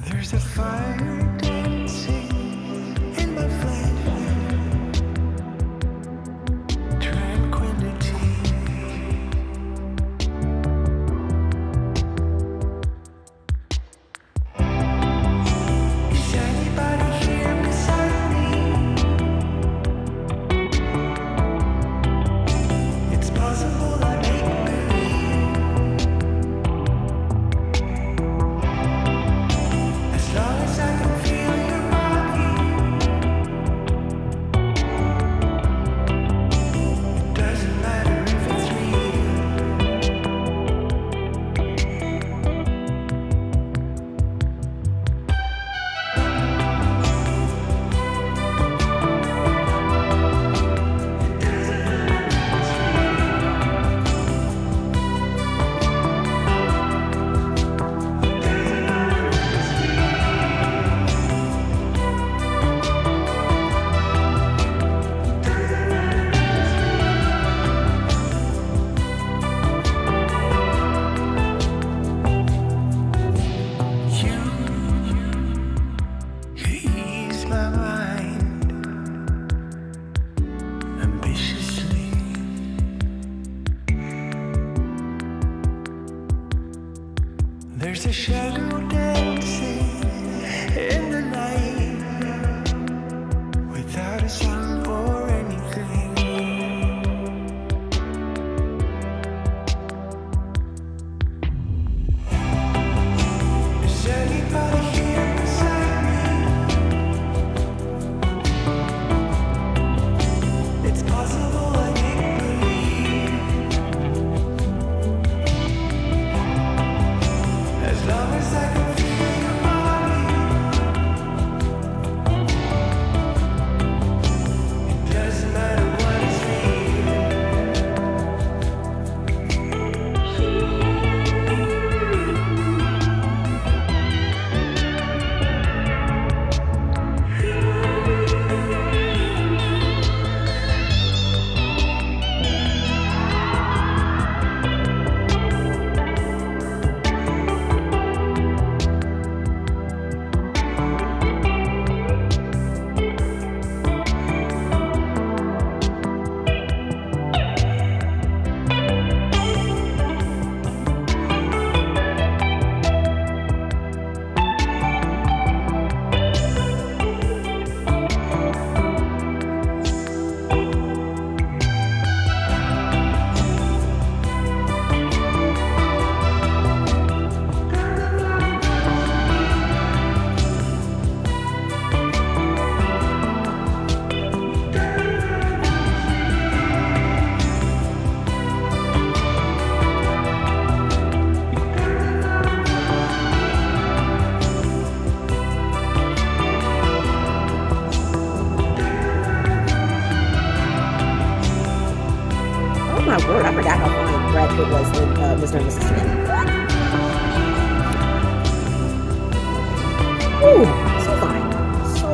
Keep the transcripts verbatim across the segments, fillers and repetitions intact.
There's a fire dancing in my flame, tranquility. Is anybody here beside me? It's possible I make There's a shadow dancing in the night without a sound or anything. Is anybody here beside me? It's possible I make believe. As long as I can feel your body, it doesn't matter what it's my word, I forgot how funny Brad Pitt was in uh, Mister and Missus Smith. Ooh, so fine. So...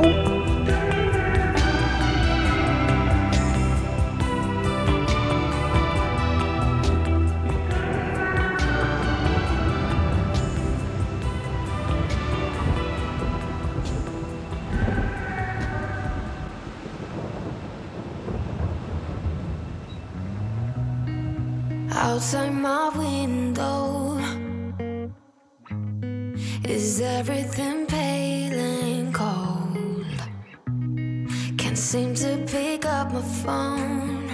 outside my window, is everything pale and cold? Can't seem to pick up my phone.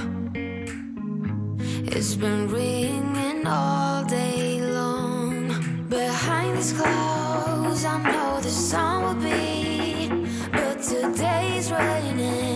It's been ringing all day long. Behind these clouds, I know the sun will be, but today's raining.